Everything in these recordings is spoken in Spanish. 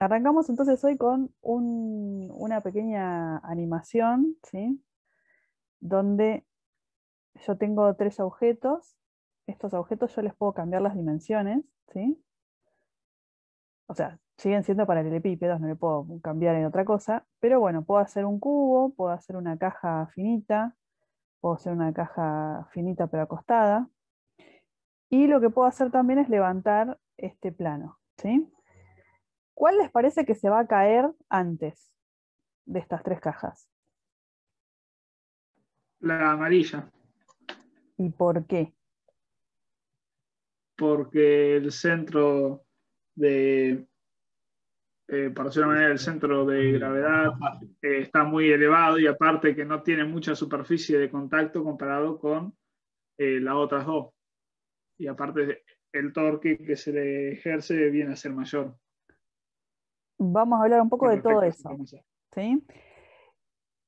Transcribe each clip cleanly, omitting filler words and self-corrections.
Arrancamos entonces hoy con una pequeña animación, ¿sí? Donde yo tengo tres objetos. Estos objetos yo les puedo cambiar las dimensiones, ¿sí? O sea, siguen siendo paralelepípedos, no le puedo cambiar en otra cosa, pero bueno, puedo hacer un cubo, puedo hacer una caja finita, puedo hacer una caja finita pero acostada, y lo que puedo hacer también es levantar este plano, ¿sí? ¿Cuál les parece que se va a caer antes de estas tres cajas? La amarilla. ¿Y por qué? Porque el centro de... por decirlo de manera, el centro de gravedad está muy elevado, y aparte que no tiene mucha superficie de contacto comparado con las otras dos. Y aparte el torque que se le ejerce viene a ser mayor. Vamos a hablar un poco de todo eso, ¿sí?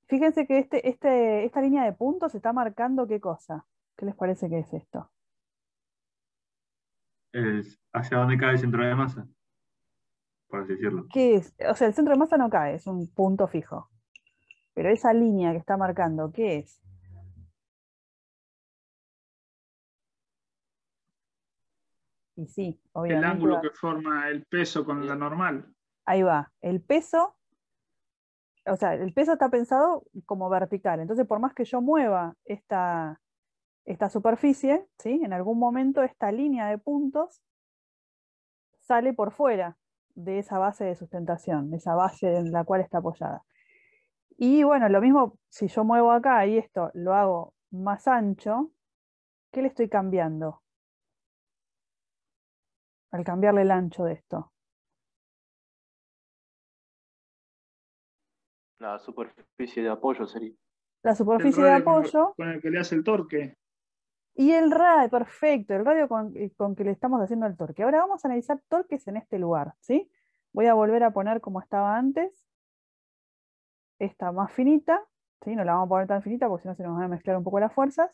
Fíjense que esta línea de puntos está marcando qué cosa. ¿Qué les parece que es esto? ¿Hacia dónde cae el centro de masa? Por así decirlo. ¿Qué es? O sea, el centro de masa no cae, es un punto fijo. Pero esa línea que está marcando, ¿qué es? Y sí, obviamente. El ángulo que forma el peso con la normal. Ahí va. El peso, o sea, el peso está pensado como vertical. Entonces, por más que yo mueva esta superficie, ¿sí? En algún momento esta línea de puntos sale por fuera de esa base de sustentación, de esa base en la cual está apoyada. Y bueno, lo mismo si yo muevo acá y esto lo hago más ancho, ¿qué le estoy cambiando? Al cambiarle el ancho de esto. La superficie de apoyo sería. La superficie de apoyo. Con el que le hace el torque. Y el radio, perfecto, el radio con que le estamos haciendo el torque. Ahora vamos a analizar torques en este lugar, ¿sí? Voy a volver a poner como estaba antes, esta más finita, ¿sí? No la vamos a poner tan finita porque si no se nos van a mezclar un poco las fuerzas.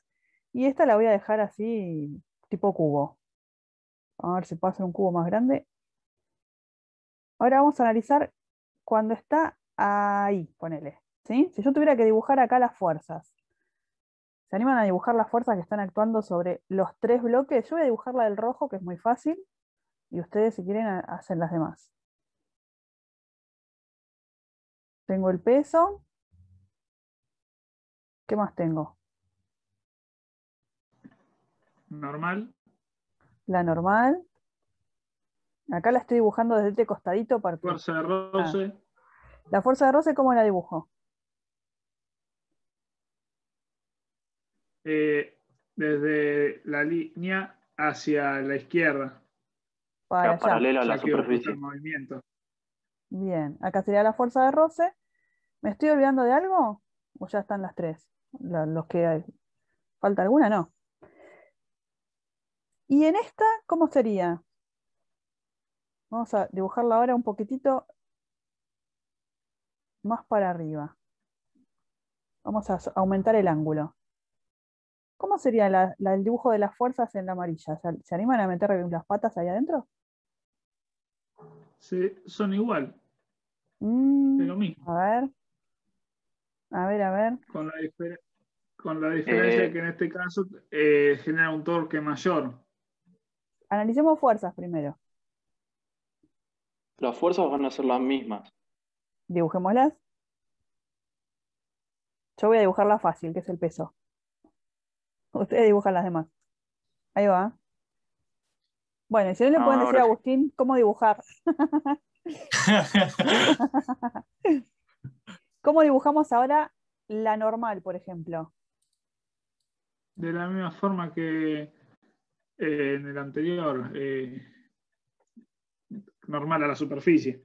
Y esta la voy a dejar así, tipo cubo. A ver si puedo hacer un cubo más grande. Ahora vamos a analizar cuando está ahí, ponele, ¿sí? Si yo tuviera que dibujar acá las fuerzas, ¿se animan a dibujar las fuerzas que están actuando sobre los tres bloques? Yo voy a dibujar la del rojo, que es muy fácil, y ustedes si quieren hacen las demás. Tengo el peso. ¿Qué más tengo? Normal. La normal. Acá la estoy dibujando desde este costadito. Para... Fuerza de roce. La fuerza de roce, ¿cómo la dibujo? Desde la línea hacia la izquierda. Para paralela a la superficie. El movimiento. Bien, acá sería la fuerza de roce. ¿Me estoy olvidando de algo? ¿O ya están las tres? Los que hay. ¿Falta alguna? No. ¿Y en esta cómo sería? Vamos a dibujarla ahora un poquitito más para arriba. Vamos a aumentar el ángulo. ¿Cómo sería el dibujo de las fuerzas en la amarilla? ¿Se animan a meter las patas ahí adentro? Sí, son igual. Es lo mismo. A ver. Con la diferencia que en este caso genera un torque mayor. Analicemos fuerzas primero. Las fuerzas van a ser las mismas. Dibujémoslas. Yo voy a dibujarla fácil, que es el peso. Ustedes dibujan las demás. Ahí va. Bueno, y si no le pueden decir a Agustín cómo dibujar. ¿Cómo dibujamos ahora la normal, por ejemplo? De la misma forma que en el anterior. Normal a la superficie.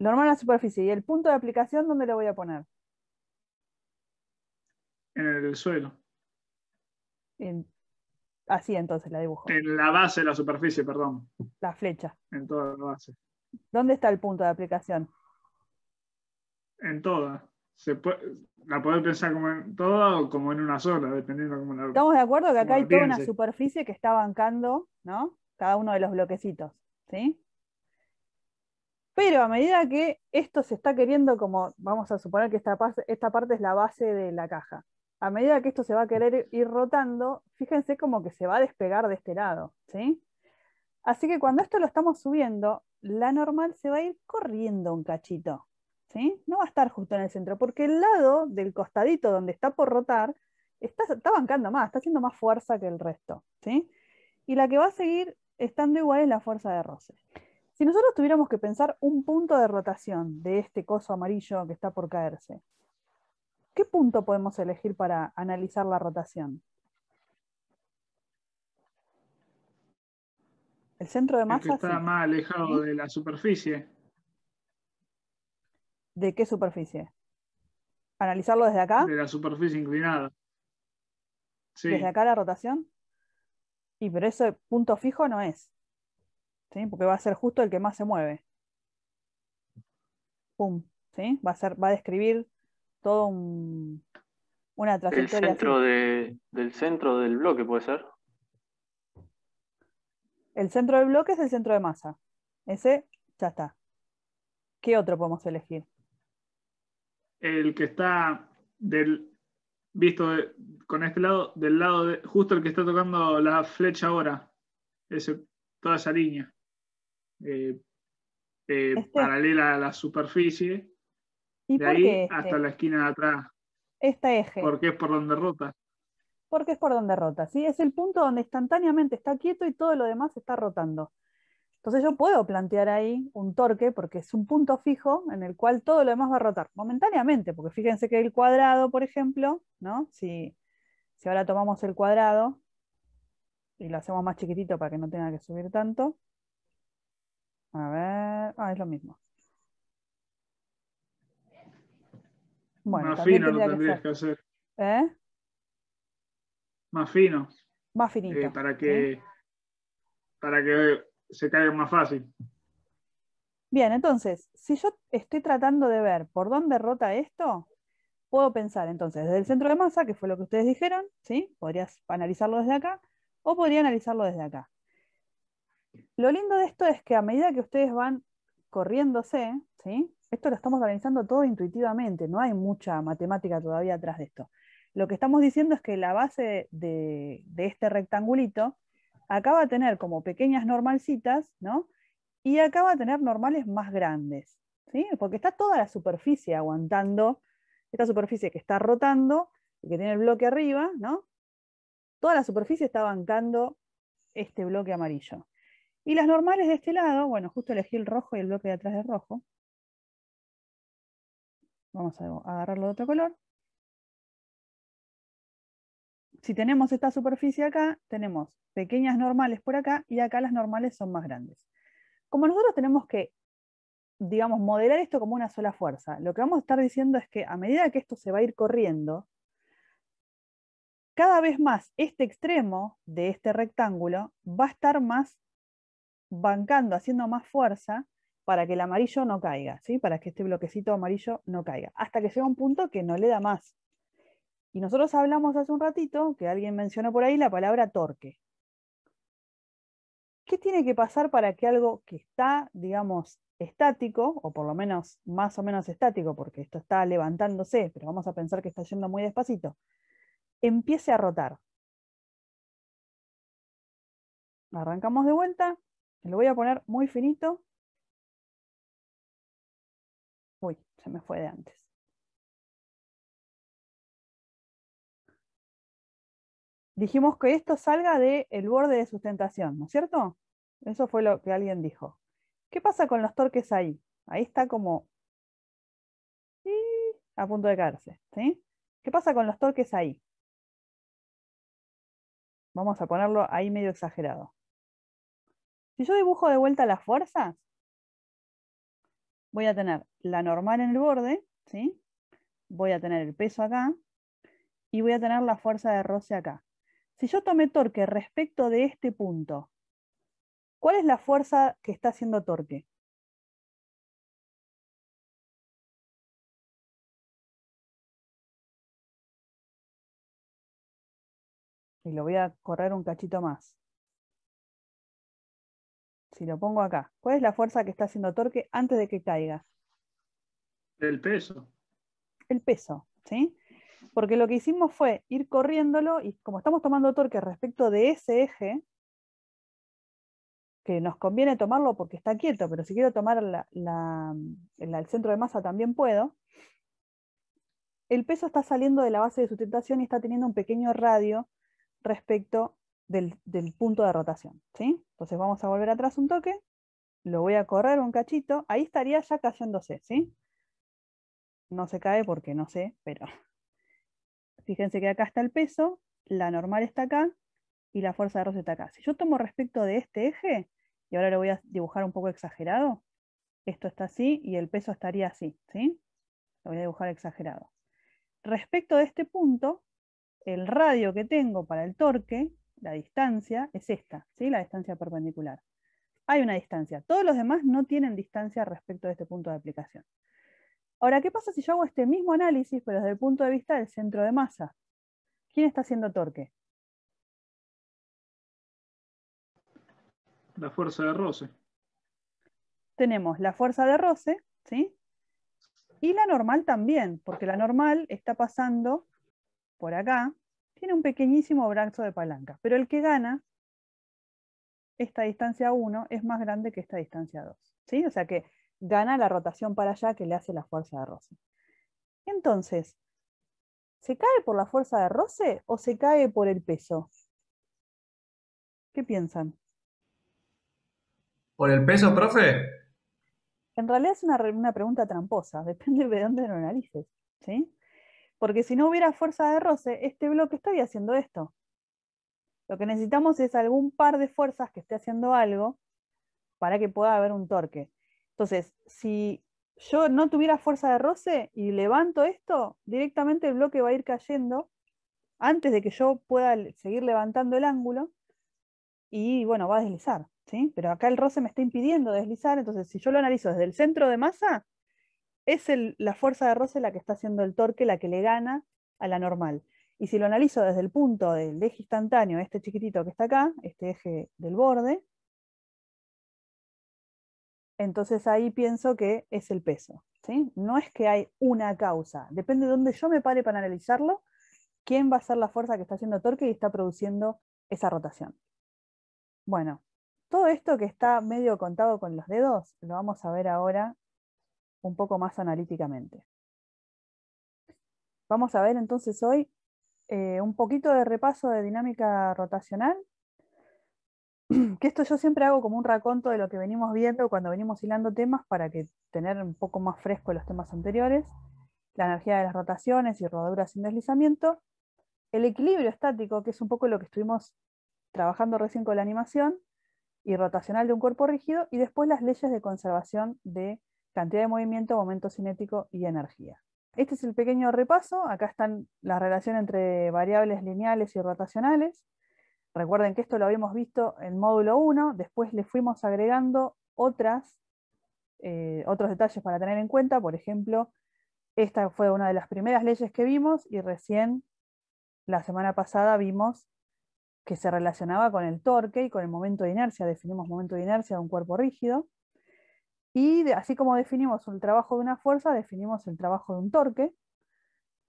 Normal a la superficie. ¿Y el punto de aplicación dónde lo voy a poner? En el suelo. Así entonces la dibujo. En la base de la superficie, perdón. La flecha. En toda la base. ¿Dónde está el punto de aplicación? En toda. La podés pensar como en toda o como en una sola, dependiendo cómo la... Estamos de acuerdo que acá hay toda una superficie que está bancando, ¿no? Cada uno de los bloquecitos, ¿sí? Pero a medida que esto se está queriendo, como vamos a suponer que esta parte es la base de la caja, a medida que esto se va a querer ir rotando, fíjense como que se va a despegar de este lado, ¿sí? Así que cuando esto lo estamos subiendo, la normal se va a ir corriendo un cachito, ¿sí? No va a estar justo en el centro, porque el lado del costadito donde está por rotar, está bancando más, está haciendo más fuerza que el resto, ¿sí? Y la que va a seguir estando igual es la fuerza de roce. Si nosotros tuviéramos que pensar un punto de rotación de este coso amarillo que está por caerse, ¿qué punto podemos elegir para analizar la rotación? ¿El centro de masa? El que está más alejado de la superficie. ¿De qué superficie? ¿Analizarlo desde acá? De la superficie inclinada. Sí. ¿Desde acá la rotación? Y pero ese punto fijo no es. ¿Sí? Porque va a ser justo el que más se mueve. Pum. ¿Sí? Va a describir todo una trayectoria. El centro del centro del bloque, ¿puede ser? El centro del bloque es el centro de masa. Ese ya está. ¿Qué otro podemos elegir? El que está con este lado, justo el que está tocando la flecha ahora. Toda esa línea. Paralela a la superficie. ¿Y de ahí hasta la esquina de atrás? Este eje. Porque es por donde rota. Porque es por donde rota, ¿sí? Es el punto donde instantáneamente está quieto y todo lo demás está rotando. Entonces yo puedo plantear ahí un torque, porque es un punto fijo en el cual todo lo demás va a rotar momentáneamente, porque fíjense que el cuadrado, por ejemplo, ¿no? Si ahora tomamos el cuadrado y lo hacemos más chiquitito para que no tenga que subir tanto. A ver, es lo mismo. Bueno, más fino lo tendrías que hacer. ¿Eh? Más fino. Más finito. Para que se caiga más fácil. Bien, entonces, si yo estoy tratando de ver por dónde rota esto, puedo pensar entonces desde el centro de masa, que fue lo que ustedes dijeron, ¿sí? Podrías analizarlo desde acá, o podría analizarlo desde acá. Lo lindo de esto es que a medida que ustedes van corriéndose, ¿sí? Esto lo estamos analizando todo intuitivamente, no hay mucha matemática todavía atrás de esto. Lo que estamos diciendo es que la base de este rectangulito acá va a tener como pequeñas normalcitas, ¿no? Y acá va a tener normales más grandes, ¿sí? Porque está toda la superficie aguantando, esta superficie que está rotando y que tiene el bloque arriba, ¿no? Toda la superficie está bancando este bloque amarillo. Y las normales de este lado, bueno, justo elegí el rojo y el bloque de atrás es rojo. Vamos a agarrarlo de otro color. Si tenemos esta superficie acá, tenemos pequeñas normales por acá y acá las normales son más grandes. Como nosotros tenemos que, digamos, modelar esto como una sola fuerza, lo que vamos a estar diciendo es que a medida que esto se va a ir corriendo, cada vez más este extremo de este rectángulo va a estar más bancando, haciendo más fuerza para que el amarillo no caiga, ¿sí? Para que este bloquecito amarillo no caiga, hasta que llega un punto que no le da más. Y nosotros hablamos hace un ratito, que alguien mencionó por ahí, la palabra torque. ¿Qué tiene que pasar para que algo que está, digamos, estático, o por lo menos más o menos estático, porque esto está levantándose, pero vamos a pensar que está yendo muy despacito, empiece a rotar? Arrancamos de vuelta, lo voy a poner muy finito. Uy, se me fue de antes. Dijimos que esto salga del borde de sustentación, ¿no es cierto? Eso fue lo que alguien dijo. ¿Qué pasa con los torques ahí? Ahí está como a punto de caerse, ¿sí? ¿Qué pasa con los torques ahí? Vamos a ponerlo ahí medio exagerado. Si yo dibujo de vuelta las fuerzas, voy a tener la normal en el borde, ¿sí? Voy a tener el peso acá y voy a tener la fuerza de roce acá. Si yo tomé torque respecto de este punto, ¿cuál es la fuerza que está haciendo torque? Y lo voy a correr un cachito más. si lo pongo acá, ¿cuál es la fuerza que está haciendo torque antes de que caiga? El peso. El peso, ¿sí? Porque lo que hicimos fue ir corriéndolo y como estamos tomando torque respecto de ese eje, que nos conviene tomarlo porque está quieto, pero si quiero tomar el centro de masa también puedo, el peso está saliendo de la base de sustentación y está teniendo un pequeño radio respecto del punto de rotación, ¿sí? Entonces vamos a volver atrás un toque, lo voy a correr un cachito, ahí estaría ya cayéndose, ¿sí? No se cae porque no sé, pero... Fíjense que acá está el peso, la normal está acá y la fuerza de roce está acá. Si yo tomo respecto de este eje, y ahora lo voy a dibujar un poco exagerado, esto está así y el peso estaría así, ¿sí? Lo voy a dibujar exagerado. Respecto de este punto, el radio que tengo para el torque, la distancia, es esta, ¿sí? La distancia perpendicular. Hay una distancia. Todos los demás no tienen distancia respecto de este punto de aplicación. Ahora, ¿qué pasa si yo hago este mismo análisis, pero desde el punto de vista del centro de masa? ¿Quién está haciendo torque? La fuerza de roce. Tenemos la fuerza de roce, ¿sí? Y la normal también, porque la normal está pasando por acá, tiene un pequeñísimo brazo de palanca, pero el que gana esta distancia 1 es más grande que esta distancia 2, ¿sí? O sea que gana la rotación para allá que le hace la fuerza de roce. Entonces, ¿se cae por la fuerza de roce o se cae por el peso? ¿Qué piensan? ¿Por el peso, profe? En realidad es una pregunta tramposa, depende de dónde lo analices, ¿sí? Porque si no hubiera fuerza de roce, este bloque estaría haciendo esto. Lo que necesitamos es algún par de fuerzas que esté haciendo algo para que pueda haber un torque. Entonces, si yo no tuviera fuerza de roce y levanto esto, directamente el bloque va a ir cayendo antes de que yo pueda seguir levantando el ángulo y, bueno, va a deslizar, ¿sí? Pero acá el roce me está impidiendo deslizar, entonces si yo lo analizo desde el centro de masa, es la fuerza de roce la que está haciendo el torque, la que le gana a la normal. Y si lo analizo desde el punto del eje instantáneo, este chiquitito que está acá, este eje del borde, entonces ahí pienso que es el peso, ¿sí? No es que hay una causa. Depende de dónde yo me pare para analizarlo, quién va a ser la fuerza que está haciendo torque y está produciendo esa rotación. Bueno, todo esto que está medio contado con los dedos, lo vamos a ver ahora un poco más analíticamente. Vamos a ver entonces hoy un poquito de repaso de dinámica rotacional, que esto yo siempre hago como un raconto de lo que venimos viendo cuando venimos hilando temas para que tener un poco más fresco los temas anteriores, la energía de las rotaciones y rodaduras sin deslizamiento, el equilibrio estático, que es un poco lo que estuvimos trabajando recién con la animación, y rotacional de un cuerpo rígido, y después las leyes de conservación de cantidad de movimiento, momento cinético y energía. Este es el pequeño repaso, acá están la relación entre variables lineales y rotacionales. Recuerden que esto lo habíamos visto en módulo 1, después le fuimos agregando otros detalles para tener en cuenta, por ejemplo, esta fue una de las primeras leyes que vimos y recién la semana pasada vimos que se relacionaba con el torque y con el momento de inercia, definimos momento de inercia de un cuerpo rígido, y así como definimos el trabajo de una fuerza, definimos el trabajo de un torque.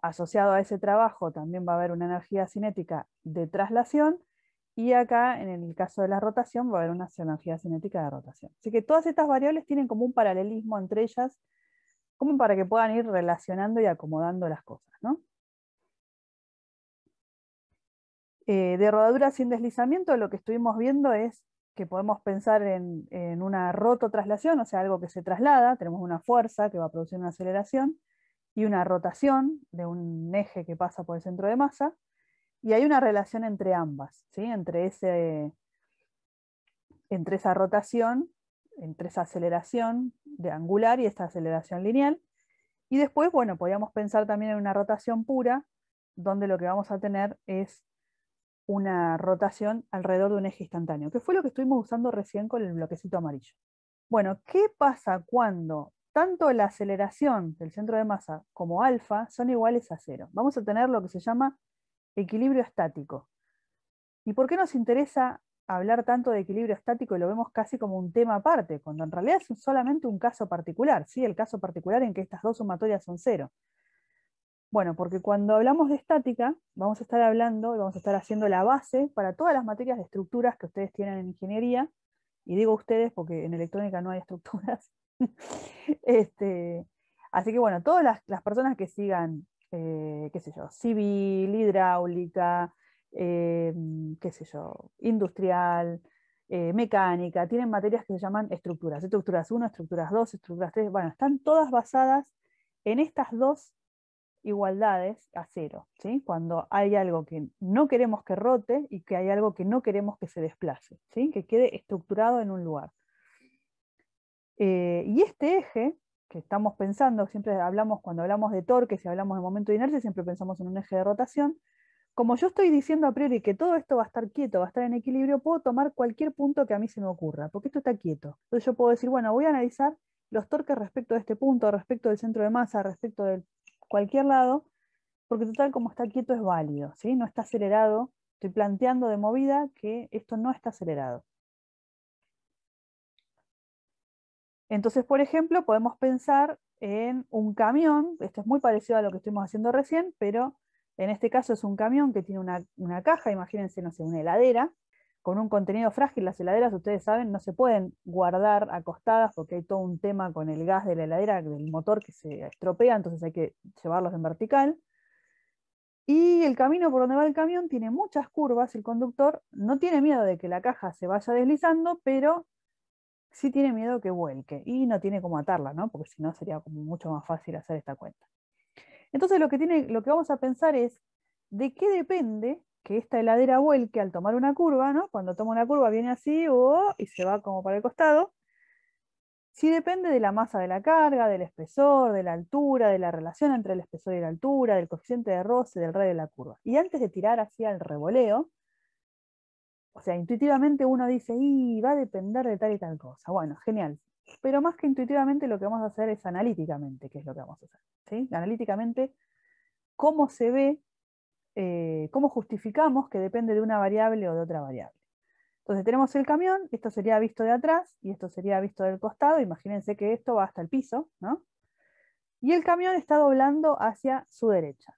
Asociado a ese trabajo también va a haber una energía cinética de traslación, y acá, en el caso de la rotación, va a haber una energía cinética de rotación. Así que todas estas variables tienen como un paralelismo entre ellas, como para que puedan ir relacionando y acomodando las cosas, ¿no? De rodadura sin deslizamiento, lo que estuvimos viendo es que podemos pensar en una rototraslación, o sea, algo que se traslada, tenemos una fuerza que va a producir una aceleración, y una rotación de un eje que pasa por el centro de masa, y hay una relación entre ambas, ¿sí? Entre esa rotación, entre esa aceleración de angular y esta aceleración lineal. Y después, bueno, podríamos pensar también en una rotación pura, donde lo que vamos a tener es una rotación alrededor de un eje instantáneo, que fue lo que estuvimos usando recién con el bloquecito amarillo. Bueno, ¿qué pasa cuando tanto la aceleración del centro de masa como alfa son iguales a cero? Vamos a tener lo que se llama equilibrio estático. ¿Y por qué nos interesa hablar tanto de equilibrio estático y lo vemos casi como un tema aparte, cuando en realidad es solamente un caso particular, ¿sí? El caso particular en que estas dos sumatorias son cero. Bueno, porque cuando hablamos de estática, vamos a estar hablando y vamos a estar haciendo la base para todas las materias de estructuras que ustedes tienen en ingeniería, y digo ustedes porque en electrónica no hay estructuras. Así que bueno, todas las personas que sigan, qué sé yo, civil, hidráulica, qué sé yo, industrial, mecánica, tienen materias que se llaman estructuras, estructuras 1, estructuras 2, estructuras 3, bueno, están todas basadas en estas dos igualdades a cero, ¿sí? Cuando hay algo que no queremos que rote y que hay algo que no queremos que se desplace, ¿sí? Que quede estructurado en un lugar. Y este eje que estamos pensando, siempre hablamos, cuando hablamos de torque, si hablamos de momento de inercia, siempre pensamos en un eje de rotación. Como yo estoy diciendo a priori que todo esto va a estar quieto, va a estar en equilibrio, puedo tomar cualquier punto que a mí se me ocurra, porque esto está quieto. Entonces yo puedo decir, bueno, voy a analizar los torques respecto de este punto, respecto del centro de masa, respecto del cualquier lado, porque total, como está quieto es válido, ¿sí? No está acelerado, estoy planteando de movida que esto no está acelerado. Entonces, por ejemplo, podemos pensar en un camión, esto es muy parecido a lo que estuvimos haciendo recién, pero en este caso es un camión que tiene una caja, imagínense, no sé, una heladera, con un contenido frágil. Las heladeras, ustedes saben, no se pueden guardar acostadas porque hay todo un tema con el gas de la heladera, del motor que se estropea, entonces hay que llevarlos en vertical. Y el camino por donde va el camión tiene muchas curvas, el conductor no tiene miedo de que la caja se vaya deslizando, pero sí tiene miedo que vuelque, y no tiene cómo atarla, ¿no? Porque si no sería como mucho más fácil hacer esta cuenta. Entonces lo que vamos a pensar es de qué depende que esta heladera vuelque al tomar una curva, ¿no? Cuando toma una curva viene así, oh, y se va como para el costado. Sí depende de la masa de la carga, del espesor, de la altura, de la relación entre el espesor y la altura, del coeficiente de roce, del radio de la curva. Y antes de tirar hacia el revoleo, o sea, intuitivamente uno dice, y va a depender de tal y tal cosa. Bueno, genial. Pero más que intuitivamente lo que vamos a hacer es analíticamente, que es lo que vamos a hacer, ¿sí? Analíticamente, cómo se ve, cómo justificamos que depende de una variable o de otra variable. Entonces tenemos el camión, esto sería visto de atrás y esto sería visto del costado, imagínense que esto va hasta el piso, ¿no? Y el camión está doblando hacia su derecha.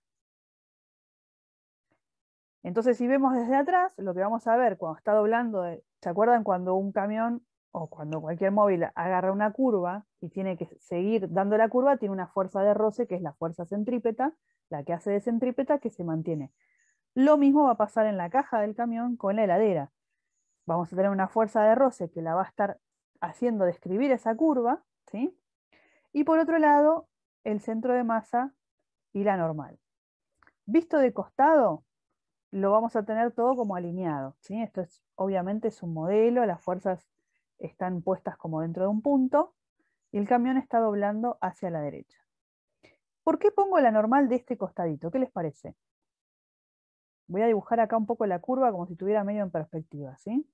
Entonces si vemos desde atrás, lo que vamos a ver cuando está doblando, ¿se acuerdan cuando un camión o cuando cualquier móvil agarra una curva y tiene que seguir dando la curva, tiene una fuerza de roce que es la fuerza centrípeta, la que hace de centrípeta, que se mantiene? Lo mismo va a pasar en la caja del camión con la heladera. Vamos a tener una fuerza de roce que la va a estar haciendo describir esa curva, ¿sí? Y por otro lado, el centro de masa y la normal. Visto de costado, lo vamos a tener todo como alineado, ¿sí? Esto es, obviamente es un modelo, las fuerzas están puestas como dentro de un punto, y el camión está doblando hacia la derecha. ¿Por qué pongo la normal de este costadito? ¿Qué les parece? Voy a dibujar acá un poco la curva como si estuviera medio en perspectiva, ¿sí?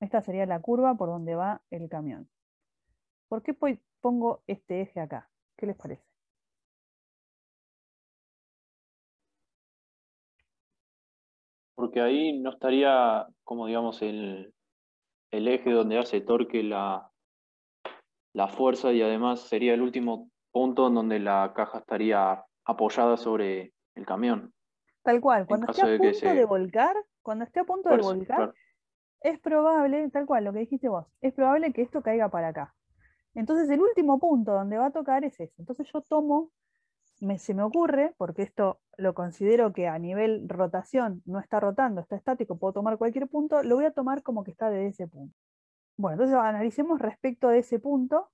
Esta sería la curva por donde va el camión. ¿Por qué pongo este eje acá? ¿Qué les parece? Porque ahí no estaría, como digamos, el eje donde hace torque la fuerza, y además sería el último punto en donde la caja estaría apoyada sobre el camión. Tal cual, cuando esté a punto de volcar, claro, es probable, tal cual lo que dijiste vos, es probable que esto caiga para acá. Entonces el último punto donde va a tocar es ese. Entonces yo tomo, se me ocurre, porque esto lo considero que a nivel rotación no está rotando, está estático, puedo tomar cualquier punto, lo voy a tomar como que está de ese punto. Bueno, entonces analicemos respecto de ese punto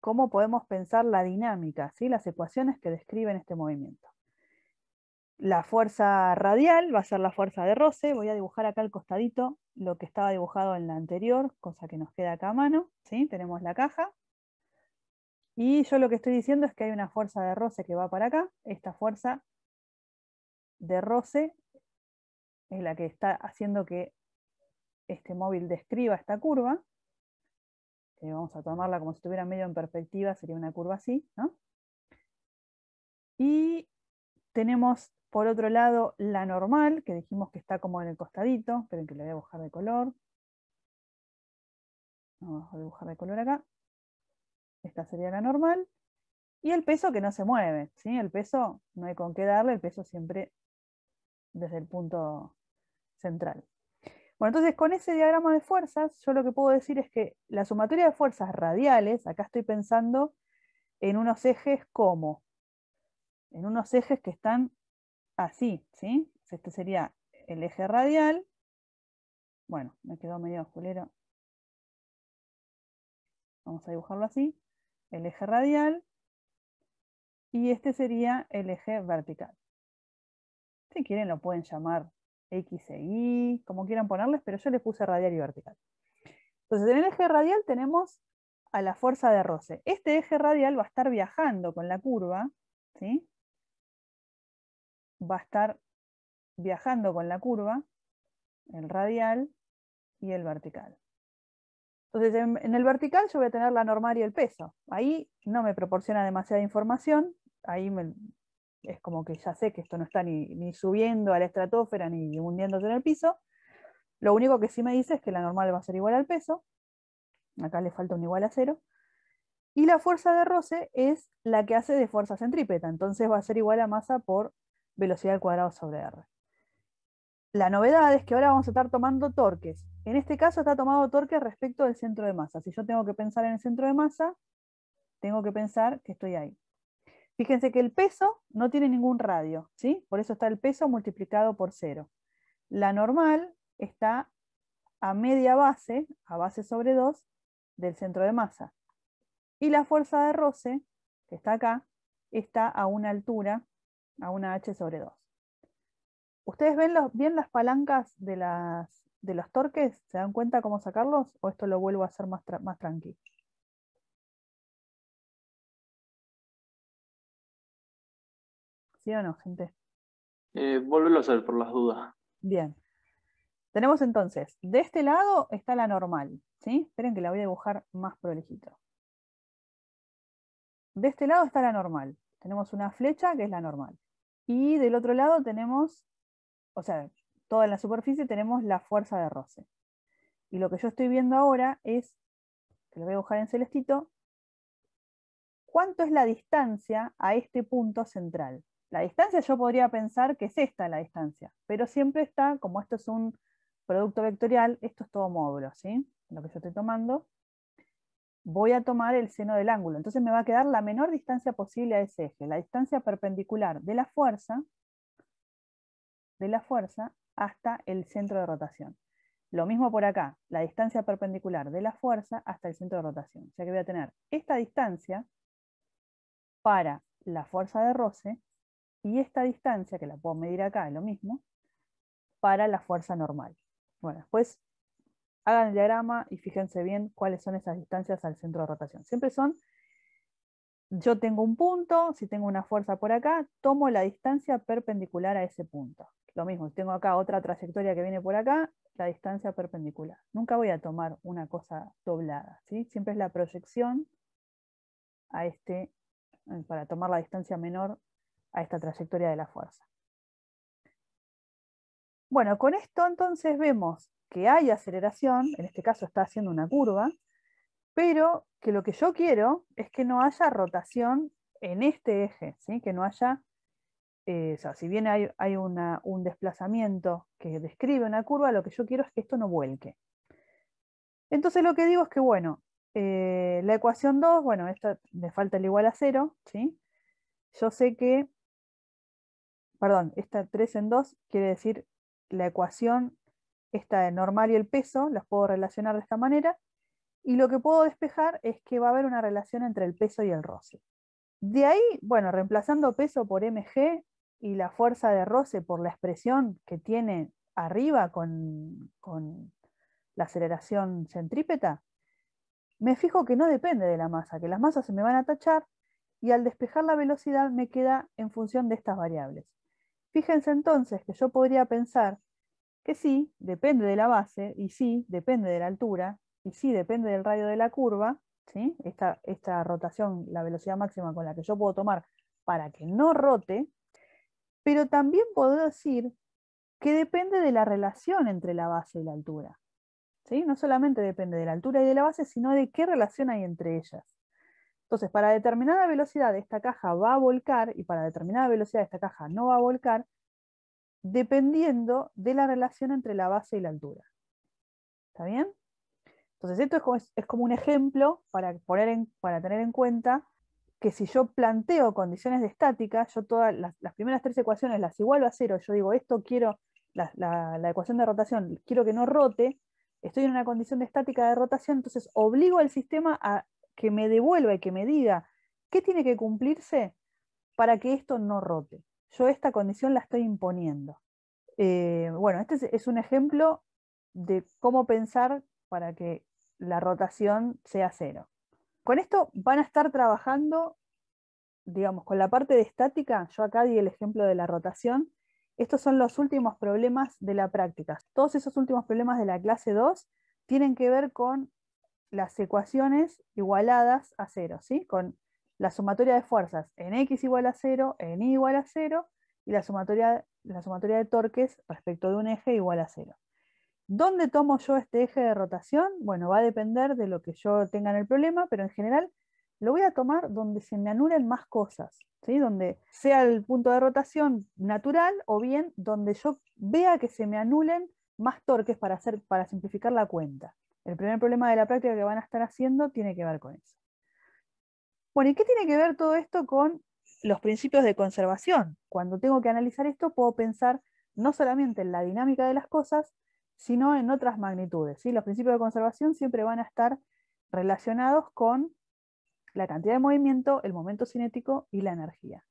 cómo podemos pensar la dinámica, ¿sí? Las ecuaciones que describen este movimiento. La fuerza radial va a ser la fuerza de roce. Voy a dibujar acá al costadito lo que estaba dibujado en la anterior, cosa que nos queda acá a mano, ¿sí? Tenemos la caja. Y yo lo que estoy diciendo es que hay una fuerza de roce que va para acá. Esta fuerza de roce es la que está haciendo que este móvil describa esta curva, que vamos a tomarla como si estuviera medio en perspectiva, sería una curva así, ¿no? Y Tenemos por otro lado la normal, que dijimos que está como en el costadito, esperen que le voy a dibujar de color. Vamos a dibujar de color acá. Esta sería la normal. Y el peso que no se mueve, ¿sí? El peso no hay con qué darle, el peso siempre desde el punto central. Bueno, entonces con ese diagrama de fuerzas, yo lo que puedo decir es que la sumatoria de fuerzas radiales, acá estoy pensando en unos ejes como, en unos ejes que están así, ¿sí? Este sería el eje radial. Bueno, me quedó medio oscuro. Vamos a dibujarlo así. El eje radial. Y este sería el eje vertical. Si quieren lo pueden llamar X e Y, como quieran ponerles, pero yo les puse radial y vertical. Entonces en el eje radial tenemos a la fuerza de roce. Este eje radial va a estar viajando con la curva, ¿sí? Va a estar viajando con la curva, el radial y el vertical. Entonces en el vertical yo voy a tener la normal y el peso. Ahí no me proporciona demasiada información, ahí es como que ya sé que esto no está ni subiendo a la estratosfera ni hundiéndose en el piso. Lo único que sí me dice es que la normal va a ser igual al peso. Acá le falta un igual a cero. Y la fuerza de roce es la que hace de fuerza centrípeta. Entonces va a ser igual a masa por velocidad al cuadrado sobre R. La novedad es que ahora vamos a estar tomando torques. En este caso está tomado torques respecto del centro de masa. Si yo tengo que pensar en el centro de masa, tengo que pensar que estoy ahí. Fíjense que el peso no tiene ningún radio, ¿sí? Por eso está el peso multiplicado por 0. La normal está a media base, a base sobre 2, del centro de masa. Y la fuerza de roce, que está acá, está a una altura, a una h sobre 2. ¿Ustedes ven bien las palancas de los torques? ¿Se dan cuenta cómo sacarlos? ¿O esto lo vuelvo a hacer más tranquilo? ¿Sí o no, gente? Vuélvelo a hacer por las dudas. Bien. Tenemos entonces, de este lado está la normal, ¿sí? Esperen que la voy a dibujar más prolijito. De este lado está la normal. Tenemos una flecha que es la normal. Y del otro lado tenemos, o sea, toda la superficie tenemos la fuerza de roce. Y lo que yo estoy viendo ahora es, que lo voy a dibujar en celestito, ¿cuánto es la distancia a este punto central? La distancia yo podría pensar que es esta la distancia, pero siempre está, como esto es un producto vectorial, esto es todo módulo, ¿sí? Lo que yo estoy tomando, voy a tomar el seno del ángulo, entonces me va a quedar la menor distancia posible a ese eje, la distancia perpendicular de la fuerza hasta el centro de rotación. Lo mismo por acá, la distancia perpendicular de la fuerza hasta el centro de rotación. O sea que voy a tener esta distancia para la fuerza de roce, y esta distancia, que la puedo medir acá, es lo mismo, para la fuerza normal. Bueno, después hagan el diagrama y fíjense bien cuáles son esas distancias al centro de rotación. Siempre son, yo tengo un punto, si tengo una fuerza por acá, tomo la distancia perpendicular a ese punto. Lo mismo, si tengo acá otra trayectoria que viene por acá, la distancia perpendicular. Nunca voy a tomar una cosa doblada, ¿sí? Siempre es la proyección a este, para tomar la distancia menor a esta trayectoria de la fuerza. Bueno, con esto entonces vemos que hay aceleración, en este caso está haciendo una curva, pero que lo que yo quiero es que no haya rotación en este eje, ¿sí? Que no haya, o sea, si bien hay un desplazamiento que describe una curva, lo que yo quiero es que esto no vuelque. Entonces lo que digo es que, bueno, la ecuación 2, bueno, esto me falta el igual a 0, ¿sí? Yo sé que, perdón, esta 3 en 2 quiere decir la ecuación, esta de normal y el peso, las puedo relacionar de esta manera, y lo que puedo despejar es que va a haber una relación entre el peso y el roce. De ahí, bueno, reemplazando peso por mg y la fuerza de roce por la expresión que tiene arriba con la aceleración centrípeta, me fijo que no depende de la masa, que las masas se me van a tachar, y al despejar la velocidad me queda en función de estas variables. Fíjense entonces que yo podría pensar que sí, depende de la base, y sí, depende de la altura, y sí, depende del radio de la curva, ¿sí? Esta rotación, la velocidad máxima con la que yo puedo tomar para que no rote, Pero también puedo decir que depende de la relación entre la base y la altura. ¿Sí? No solamente depende de la altura y de la base, sino de qué relación hay entre ellas. Entonces, para determinada velocidad esta caja va a volcar y para determinada velocidad esta caja no va a volcar, dependiendo de la relación entre la base y la altura. ¿Está bien? Entonces esto es como un ejemplo para tener en cuenta que si yo planteo condiciones de estática, yo todas las primeras tres ecuaciones las igualo a cero, yo digo esto quiero, la ecuación de rotación quiero que no rote, estoy en una condición de estática de rotación, entonces obligo al sistema a que me devuelva y que me diga qué tiene que cumplirse para que esto no rote. Yo esta condición la estoy imponiendo. Bueno, este es un ejemplo de cómo pensar para que la rotación sea cero. Con esto van a estar trabajando, digamos, con la parte de estática. Yo acá di el ejemplo de la rotación. Estos son los últimos problemas de la práctica. Todos esos últimos problemas de la clase 2 tienen que ver con las ecuaciones igualadas a cero, ¿sí? Con la sumatoria de fuerzas en X igual a 0, en Y igual a 0, y la sumatoria de torques respecto de un eje igual a 0. ¿Dónde tomo yo este eje de rotación? Bueno, va a depender de lo que yo tenga en el problema, pero en general lo voy a tomar donde se me anulen más cosas, ¿sí? Donde sea el punto de rotación natural o bien donde yo vea que se me anulen más torques para simplificar la cuenta. El primer problema de la práctica que van a estar haciendo tiene que ver con eso. Bueno, ¿y qué tiene que ver todo esto con los principios de conservación? Cuando tengo que analizar esto puedo pensar no solamente en la dinámica de las cosas, sino en otras magnitudes, ¿sí? Los principios de conservación siempre van a estar relacionados con la cantidad de movimiento, el momento cinético y la energía.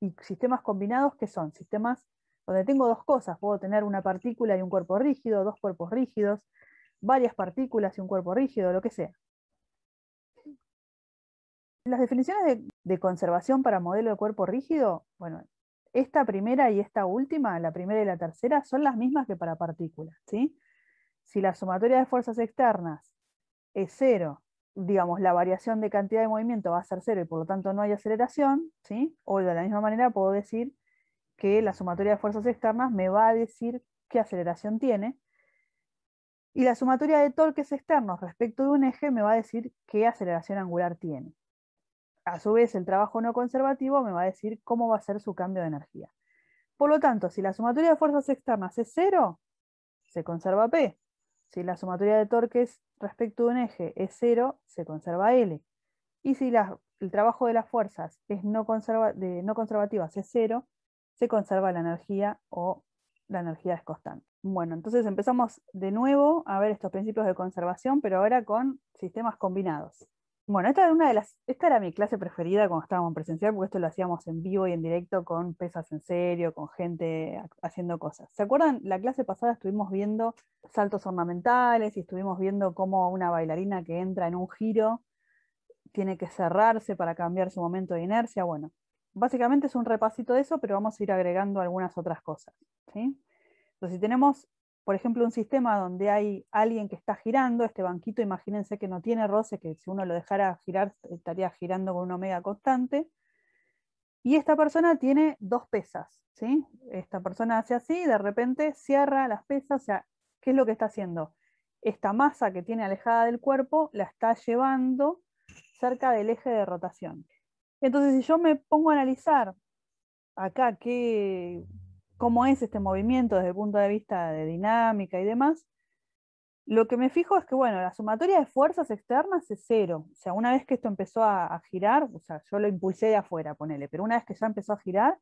Y sistemas combinados, que son sistemas donde tengo dos cosas, puedo tener una partícula y un cuerpo rígido, dos cuerpos rígidos, varias partículas y un cuerpo rígido, lo que sea. Las definiciones de conservación para modelo de cuerpo rígido, bueno, esta primera y esta última, la primera y la tercera, son las mismas que para partículas, ¿sí? Si la sumatoria de fuerzas externas es cero, digamos, la variación de cantidad de movimiento va a ser cero y por lo tanto no hay aceleración, ¿sí? O de la misma manera puedo decir que la sumatoria de fuerzas externas me va a decir qué aceleración tiene. Y la sumatoria de torques externos respecto de un eje me va a decir qué aceleración angular tiene. A su vez, el trabajo no conservativo me va a decir cómo va a ser su cambio de energía. Por lo tanto, si la sumatoria de fuerzas externas es cero, se conserva P. Si la sumatoria de torques respecto de un eje es cero, se conserva L. Y si el trabajo de las fuerzas es no conservativas es cero, se conserva la energía o la energía es constante. Bueno, entonces empezamos de nuevo a ver estos principios de conservación, pero ahora con sistemas combinados. Bueno, esta era mi clase preferida cuando estábamos en presencial, porque esto lo hacíamos en vivo y en directo con pesas en serio, con gente haciendo cosas. ¿Se acuerdan? La clase pasada estuvimos viendo saltos ornamentales y estuvimos viendo cómo una bailarina que entra en un giro tiene que cerrarse para cambiar su momento de inercia. Bueno, básicamente es un repasito de eso, pero vamos a ir agregando algunas otras cosas, ¿sí? Entonces, si tenemos, por ejemplo, un sistema donde hay alguien que está girando, este banquito, imagínense que no tiene roce, que si uno lo dejara girar, estaría girando con una omega constante, y esta persona tiene dos pesas, ¿sí? Esta persona hace así, de repente cierra las pesas, o sea, ¿qué es lo que está haciendo? Esta masa que tiene alejada del cuerpo, la está llevando cerca del eje de rotación. Entonces, si yo me pongo a analizar acá qué... cómo es este movimiento desde el punto de vista de dinámica y demás, lo que me fijo es que, bueno, la sumatoria de fuerzas externas es cero. O sea, una vez que esto empezó a girar, o sea, yo lo impulsé de afuera, ponele, pero una vez que ya empezó a girar,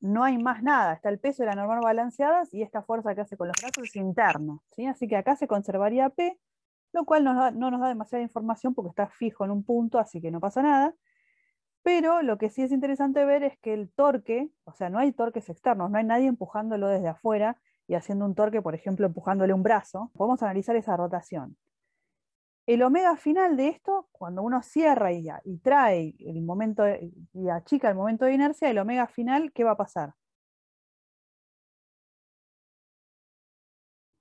no hay más nada. Está el peso de la normal balanceadas y esta fuerza que hace con los brazos es interna, ¿sí? Así que acá se conservaría P, lo cual no nos da demasiada información porque está fijo en un punto, así que no pasa nada. Pero lo que sí es interesante ver es que el torque, o sea, no hay torques externos, no hay nadie empujándolo desde afuera y haciendo un torque, por ejemplo, empujándole un brazo. Podemos analizar esa rotación. El omega final de esto, cuando uno cierra y trae el momento y achica el momento de inercia, el omega final, ¿qué va a pasar?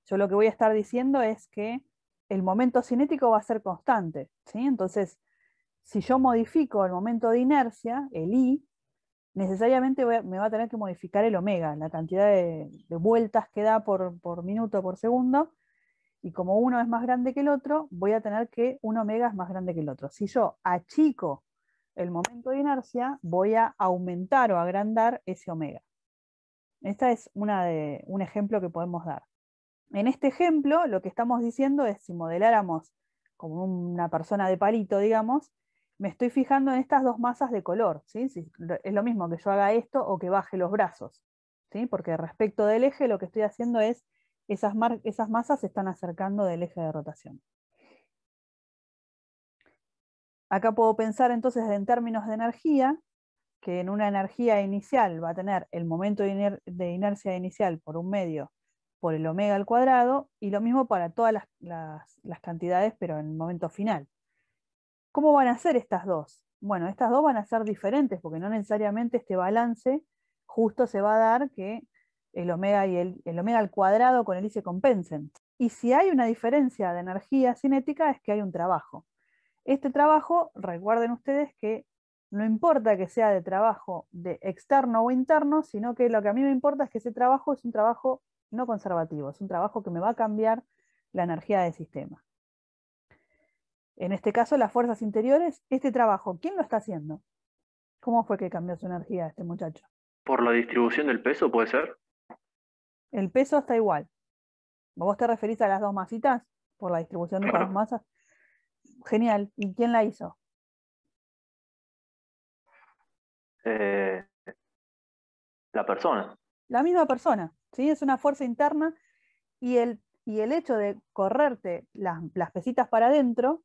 Yo lo que voy a estar diciendo es que el momento cinético va a ser constante, ¿sí? Entonces, si yo modifico el momento de inercia, el I, necesariamente me va a tener que modificar el omega, la cantidad de vueltas que da por minuto, por segundo, y como uno es más grande que el otro, voy a tener que un omega es más grande que el otro. Si yo achico el momento de inercia, voy a aumentar o agrandar ese omega. Este es un ejemplo que podemos dar. En este ejemplo, lo que estamos diciendo es, si modeláramos como una persona de palito, digamos, me estoy fijando en estas dos masas de color, ¿sí? Es lo mismo que yo haga esto o que baje los brazos, ¿sí? Porque respecto del eje, lo que estoy haciendo es, esas masas se están acercando del eje de rotación. Acá puedo pensar entonces en términos de energía, que en una energía inicial va a tener el momento de inercia inicial por un medio por el omega al cuadrado, y lo mismo para todas las cantidades, pero en el momento final. ¿Cómo van a ser estas dos? Bueno, estas dos van a ser diferentes, porque no necesariamente este balance justo se va a dar que el omega y el omega al cuadrado con el I se compensen. Y si hay una diferencia de energía cinética, es que hay un trabajo. Este trabajo, recuerden ustedes que no importa que sea de trabajo de externo o interno, sino que lo que a mí me importa es que ese trabajo es un trabajo no conservativo, es un trabajo que me va a cambiar la energía del sistema. En este caso, las fuerzas interiores, este trabajo, ¿quién lo está haciendo? ¿Cómo fue que cambió su energía este muchacho? ¿Por la distribución del peso puede ser? El peso está igual. ¿Vos te referís a las dos masitas? ¿Por la distribución de las dos masas? Genial. ¿Y quién la hizo? La persona. La misma persona, ¿sí? Es una fuerza interna, y el hecho de correrte las pesitas para adentro,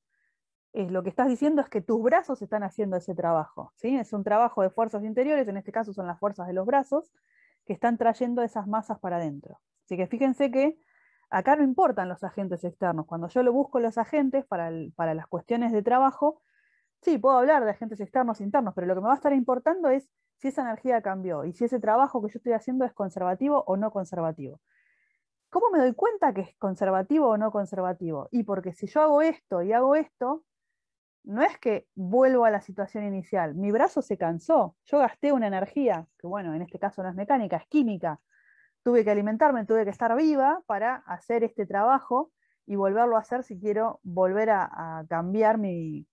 lo que estás diciendo es que tus brazos están haciendo ese trabajo, ¿sí? Es un trabajo de fuerzas interiores, en este caso son las fuerzas de los brazos, que están trayendo esas masas para adentro. Así que fíjense que acá no importan los agentes externos. Cuando yo lo busco los agentes para las cuestiones de trabajo, sí, puedo hablar de agentes externos e internos, pero lo que me va a estar importando es si esa energía cambió y si ese trabajo que yo estoy haciendo es conservativo o no conservativo. ¿Cómo me doy cuenta que es conservativo o no conservativo? Y porque si yo hago esto y hago esto, no es que vuelvo a la situación inicial. Mi brazo se cansó, yo gasté una energía, que bueno, en este caso no es mecánica, es química. Tuve que alimentarme, tuve que estar viva para hacer este trabajo y volverlo a hacer si quiero volver a cambiar mi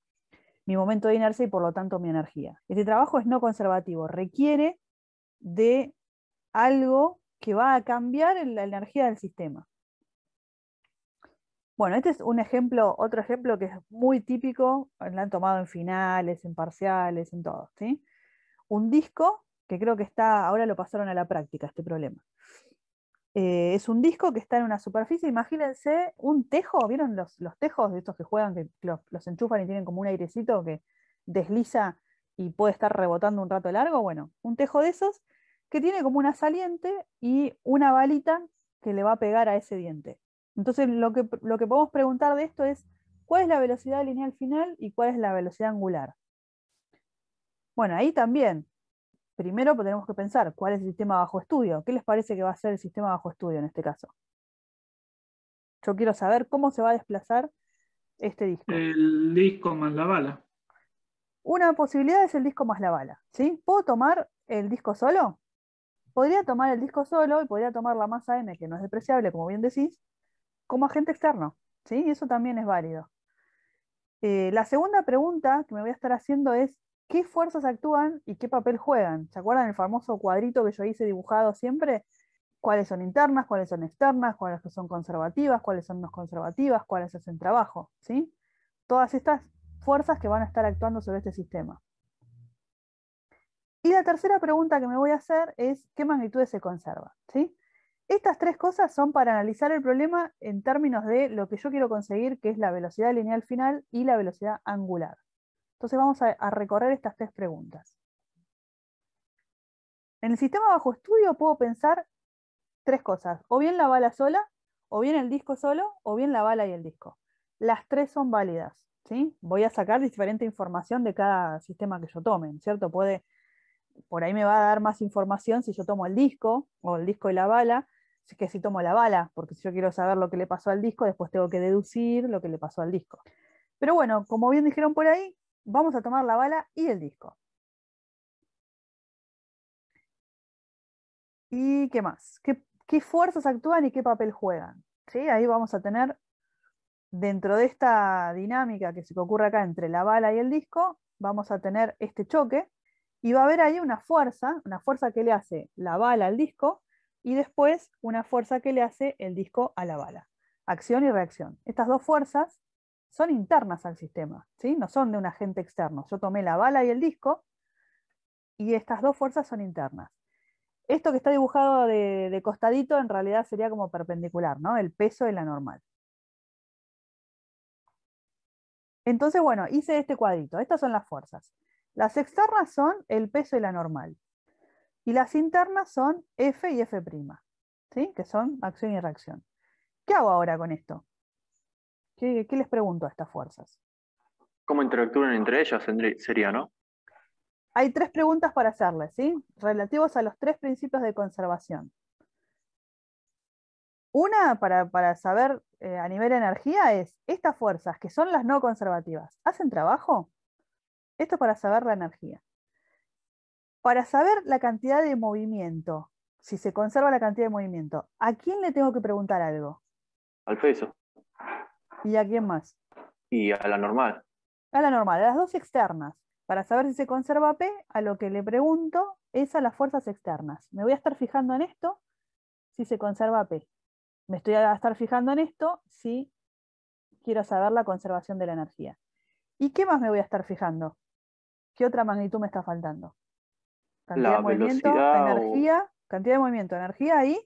momento de inercia y por lo tanto mi energía. Este trabajo es no conservativo, requiere de algo que va a cambiar la energía del sistema. Bueno, este es un ejemplo, otro ejemplo que es muy típico, lo han tomado en finales, en parciales, en todo, ¿sí? Un disco, que creo que está, ahora lo pasaron a la práctica este problema. Es un disco que está en una superficie, imagínense un tejo, ¿vieron los tejos de estos que juegan, que los enchufan y tienen como un airecito que desliza y puede estar rebotando un rato largo? Bueno, un tejo de esos que tiene como una saliente y una balita que le va a pegar a ese diente. Entonces lo que podemos preguntar de esto es, ¿cuál es la velocidad lineal final y cuál es la velocidad angular? Bueno, ahí también. Primero tenemos que pensar, ¿cuál es el sistema bajo estudio? ¿Qué les parece que va a ser el sistema bajo estudio en este caso? Yo quiero saber cómo se va a desplazar este disco. El disco más la bala. Una posibilidad es el disco más la bala, ¿sí? ¿Puedo tomar el disco solo? Podría tomar el disco solo y podría tomar la masa M, que no es despreciable, como bien decís, como agente externo, ¿sí? Y eso también es válido. La segunda pregunta que me voy a estar haciendo es, ¿qué fuerzas actúan y qué papel juegan? ¿Se acuerdan el famoso cuadrito que yo hice dibujado siempre? ¿Cuáles son internas? ¿Cuáles son externas? ¿Cuáles son conservativas? ¿Cuáles son no conservativas? ¿Cuáles hacen trabajo? ¿Sí? Todas estas fuerzas que van a estar actuando sobre este sistema. Y la tercera pregunta que me voy a hacer es, ¿qué magnitudes se conservan? ¿Sí? Estas tres cosas son para analizar el problema en términos de lo que yo quiero conseguir, que es la velocidad lineal final y la velocidad angular. Entonces vamos a recorrer estas tres preguntas. En el sistema bajo estudio puedo pensar tres cosas. O bien la bala sola, o bien el disco solo, o bien la bala y el disco. Las tres son válidas, ¿sí? Voy a sacar diferente información de cada sistema que yo tome, ¿cierto? Por ahí me va a dar más información si yo tomo el disco, o el disco y la bala, que si tomo la bala, porque si yo quiero saber lo que le pasó al disco, después tengo que deducir lo que le pasó al disco. Pero bueno, como bien dijeron por ahí, vamos a tomar la bala y el disco. ¿Y qué más? ¿Qué fuerzas actúan y qué papel juegan? ¿Sí? Ahí vamos a tener, dentro de esta dinámica que se ocurre acá entre la bala y el disco, vamos a tener este choque, y va a haber ahí una fuerza que le hace la bala al disco, y después una fuerza que le hace el disco a la bala. Acción y reacción. Estas dos fuerzas son internas al sistema, ¿sí? No son de un agente externo. Yo tomé la bala y el disco, y estas dos fuerzas son internas. Esto que está dibujado de costadito en realidad sería como perpendicular, ¿no? El peso de la normal. Entonces, bueno, hice este cuadrito. Estas son las fuerzas. Las externas son el peso de la normal. Y las internas son F y F', ¿sí? Que son acción y reacción. ¿Qué hago ahora con esto? ¿Qué les pregunto a estas fuerzas? ¿Cómo interactúan entre ellas? Sería, ¿no? Hay tres preguntas para hacerles, ¿sí? Relativos a los tres principios de conservación. Una, para saber a nivel de energía, es estas fuerzas, que son las no conservativas, ¿hacen trabajo? Esto es para saber la energía. Para saber la cantidad de movimiento, si se conserva la cantidad de movimiento, ¿a quién le tengo que preguntar algo? Al peso. ¿Y a quién más? Y a la normal. A la normal, a las dos externas. Para saber si se conserva P, a lo que le pregunto es a las fuerzas externas. Me voy a estar fijando en esto si se conserva P. Me estoy a estar fijando en esto si quiero saber la conservación de la energía. ¿Y qué más me voy a estar fijando? ¿Qué otra magnitud me está faltando? Cantidad de movimiento, energía, cantidad de movimiento, energía y...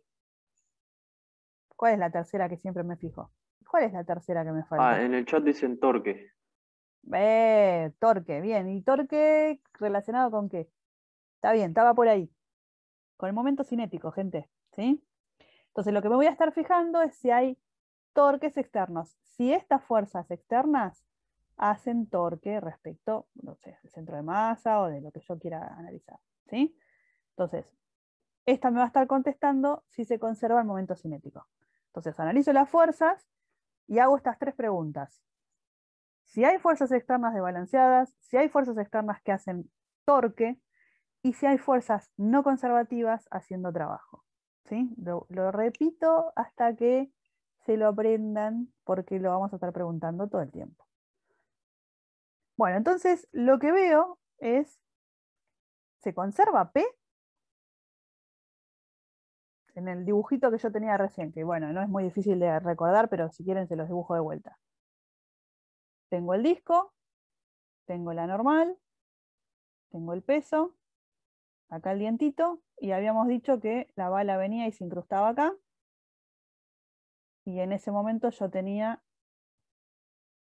¿Cuál es la tercera que siempre me fijo? ¿Cuál es la tercera que me falta? Ah, en el chat dicen torque. Torque, bien. ¿Y torque relacionado con qué? Está bien, estaba por ahí. Con el momento cinético, gente, ¿sí? Entonces lo que me voy a estar fijando es si hay torques externos. Si estas fuerzas externas hacen torque respecto, no sé, del centro de masa o de lo que yo quiera analizar, ¿sí? Entonces, esta me va a estar contestando si se conserva el momento cinético. Entonces analizo las fuerzas y hago estas tres preguntas. Si hay fuerzas externas desbalanceadas, si hay fuerzas externas que hacen torque, y si hay fuerzas no conservativas haciendo trabajo. ¿Sí? Lo repito hasta que se lo aprendan, porque lo vamos a estar preguntando todo el tiempo. Bueno, entonces lo que veo es, ¿se conserva P? En el dibujito que yo tenía recién, que bueno, no es muy difícil de recordar, pero si quieren se los dibujo de vuelta. Tengo el disco, tengo la normal, tengo el peso, acá el dientito, y habíamos dicho que la bala venía y se incrustaba acá, y en ese momento yo tenía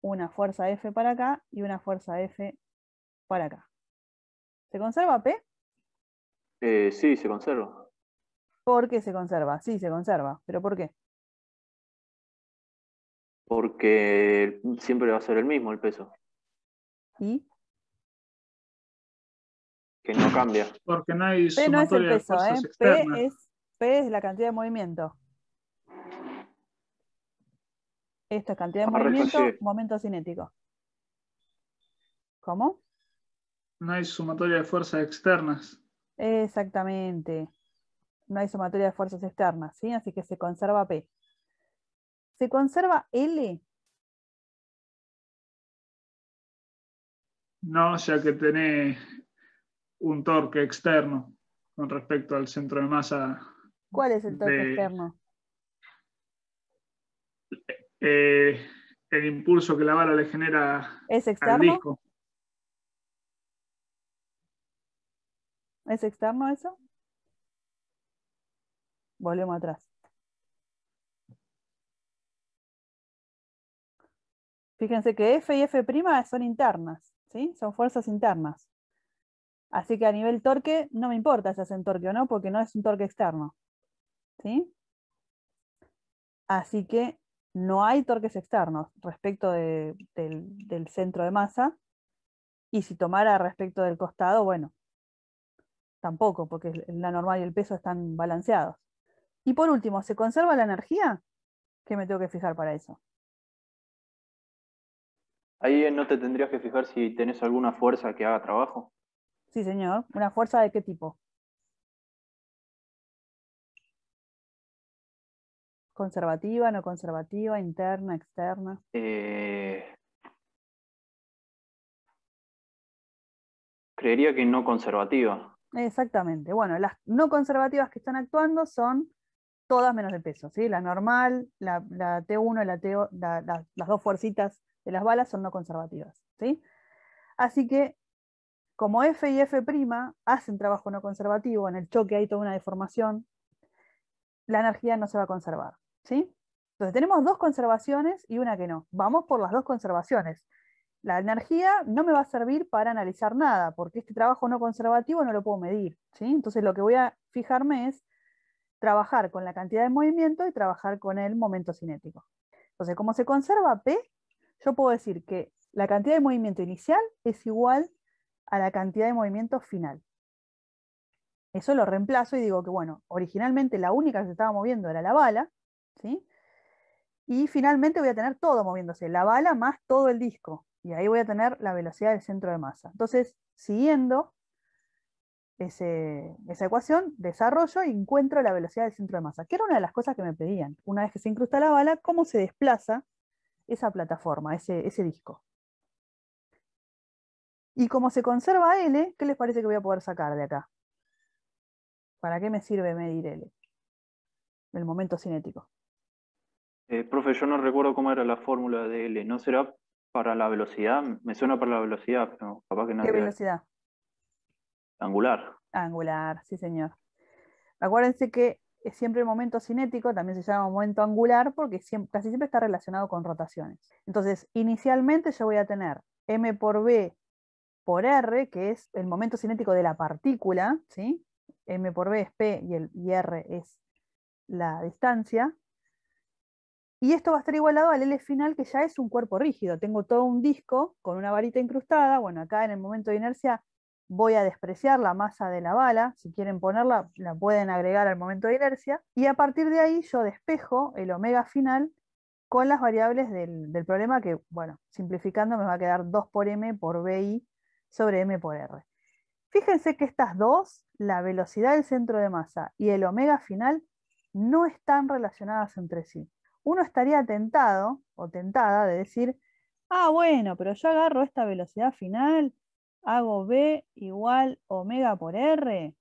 una fuerza F para acá y una fuerza F para acá. ¿Se conserva P? Sí, se conserva. ¿Por qué se conserva? Sí, se conserva, pero ¿por qué? Porque siempre va a ser el mismo el peso. ¿Y? Que no cambia. Porque no hay P no es el peso, ¿eh? P es la cantidad de movimiento. Esto es cantidad de movimiento, momento cinético. ¿Cómo? No hay sumatoria de fuerzas externas. Exactamente. No hay sumatoria de fuerzas externas, ¿sí? Así que se conserva P. ¿Se conserva L? No, ya que tenés un torque externo con respecto al centro de masa. ¿Cuál es el torque externo? El impulso que la bala le genera al disco. ¿Es externo? ¿Es externo eso? Volvemos atrás. Fíjense que F y F' son internas, ¿sí? Son fuerzas internas. Así que a nivel torque no me importa si hacen torque o no, porque no es un torque externo, ¿sí? Así que no hay torques externos respecto del centro de masa. Y si tomara respecto del costado, bueno, tampoco, porque la normal y el peso están balanceados. Y por último, ¿se conserva la energía? ¿Qué me tengo que fijar para eso? Ahí no te tendrías que fijar si tenés alguna fuerza que haga trabajo. Sí, señor. ¿Una fuerza de qué tipo? ¿Conservativa, no conservativa, interna, externa? Creería que no conservativa. Exactamente. Bueno, las no conservativas que están actuando son todas menos de peso, ¿sí? La normal, la T1, la T2, las dos fuercitas de las balas son no conservativas, ¿sí? Así que, como F y F' hacen trabajo no conservativo, en el choque hay toda una deformación, la energía no se va a conservar, ¿sí? Entonces tenemos dos conservaciones y una que no. Vamos por las dos conservaciones. La energía no me va a servir para analizar nada, porque este trabajo no conservativo no lo puedo medir, ¿sí? Entonces lo que voy a fijarme es trabajar con la cantidad de movimiento y trabajar con el momento cinético. Entonces, como se conserva P, yo puedo decir que la cantidad de movimiento inicial es igual a la cantidad de movimiento final. Eso lo reemplazo y digo que, bueno, originalmente la única que se estaba moviendo era la bala, ¿sí? Y finalmente voy a tener todo moviéndose, la bala más todo el disco. Y ahí voy a tener la velocidad del centro de masa. Entonces, siguiendo esa ecuación, desarrollo y encuentro la velocidad del centro de masa, que era una de las cosas que me pedían. Una vez que se incrusta la bala, ¿cómo se desplaza esa plataforma, ese disco? Y como se conserva L, ¿qué les parece que voy a poder sacar de acá? ¿Para qué me sirve medir L? El momento cinético. Profe, yo no recuerdo cómo era la fórmula de L. ¿No será para la velocidad? Me suena para la velocidad, pero capaz que no. ¿Qué velocidad? Angular. Angular, sí señor. Acuérdense que siempre el momento cinético también se llama momento angular porque casi siempre está relacionado con rotaciones. Entonces, inicialmente yo voy a tener m por b por r, que es el momento cinético de la partícula, ¿sí? M por b es p y r es la distancia. Y esto va a estar igualado al L final, que ya es un cuerpo rígido. Tengo todo un disco con una varita incrustada. Bueno, acá en el momento de inercia voy a despreciar la masa de la bala. Si quieren ponerla, la pueden agregar al momento de inercia. Y a partir de ahí yo despejo el omega final con las variables del problema que, bueno, simplificando me va a quedar 2 por m por bi sobre m por r. Fíjense que estas dos, la velocidad del centro de masa y el omega final, no están relacionadas entre sí. Uno estaría tentado o tentada de decir, ah, bueno, pero yo agarro esta velocidad final, hago B igual omega por R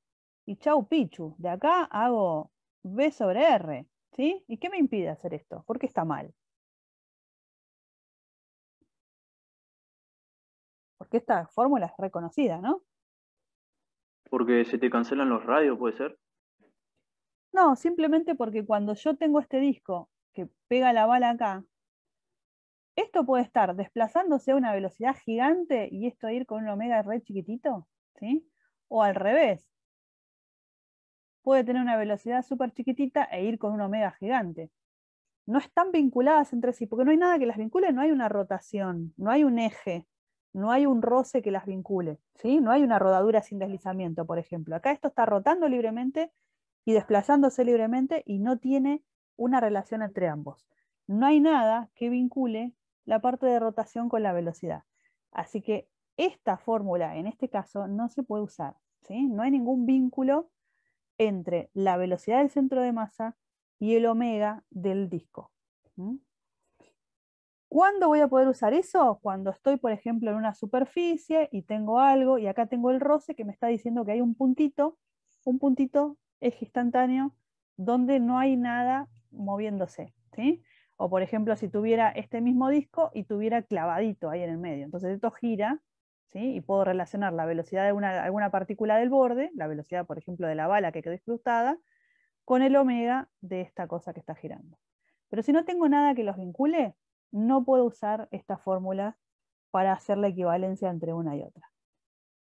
y chau pichu, de acá hago B sobre R, ¿sí? ¿Y qué me impide hacer esto? ¿Por qué está mal? Porque esta fórmula es reconocida, ¿no? Porque se te cancelan los radios, ¿puede ser? No, simplemente porque cuando yo tengo este disco que pega la bala acá, esto puede estar desplazándose a una velocidad gigante y esto ir con un omega re chiquitito, ¿sí? O al revés, puede tener una velocidad súper chiquitita e ir con un omega gigante. No están vinculadas entre sí, porque no hay nada que las vincule, no hay una rotación, no hay un eje, no hay un roce que las vincule, ¿sí? No hay una rodadura sin deslizamiento, por ejemplo. Acá esto está rotando libremente y desplazándose libremente y no tiene una relación entre ambos. No hay nada que vincule la parte de rotación con la velocidad. Así que esta fórmula, en este caso, no se puede usar, ¿sí? No hay ningún vínculo entre la velocidad del centro de masa y el omega del disco. ¿Mm? ¿Cuándo voy a poder usar eso? Cuando estoy, por ejemplo, en una superficie y tengo algo, y acá tengo el roce que me está diciendo que hay un puntito eje instantáneo, donde no hay nada moviéndose, ¿sí? O por ejemplo, si tuviera este mismo disco y tuviera clavadito ahí en el medio. Entonces esto gira, ¿sí? Y puedo relacionar la velocidad de alguna partícula del borde, la velocidad, por ejemplo, de la bala que quedó incrustada, con el omega de esta cosa que está girando. Pero si no tengo nada que los vincule, no puedo usar esta fórmula para hacer la equivalencia entre una y otra.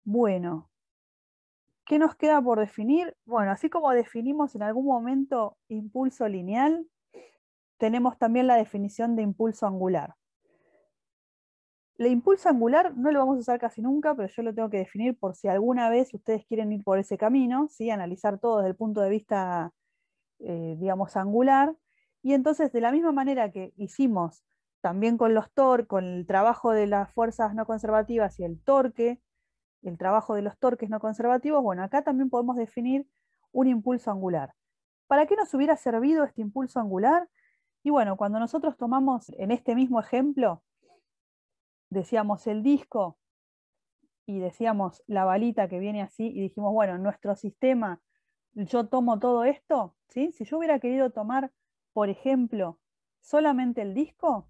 Bueno, ¿qué nos queda por definir? Bueno, así como definimos en algún momento impulso lineal, tenemos también la definición de impulso angular. El impulso angular no lo vamos a usar casi nunca, pero yo lo tengo que definir por si alguna vez ustedes quieren ir por ese camino, ¿sí? Analizar todo desde el punto de vista, digamos, angular. Y entonces, de la misma manera que hicimos también con los torques, con el trabajo de las fuerzas no conservativas y el torque, el trabajo de los torques no conservativos, bueno, acá también podemos definir un impulso angular. ¿Para qué nos hubiera servido este impulso angular? Y bueno, cuando nosotros tomamos en este mismo ejemplo, decíamos el disco y decíamos la balita que viene así, y dijimos, bueno, nuestro sistema, yo tomo todo esto, ¿sí? Si yo hubiera querido tomar, por ejemplo, solamente el disco,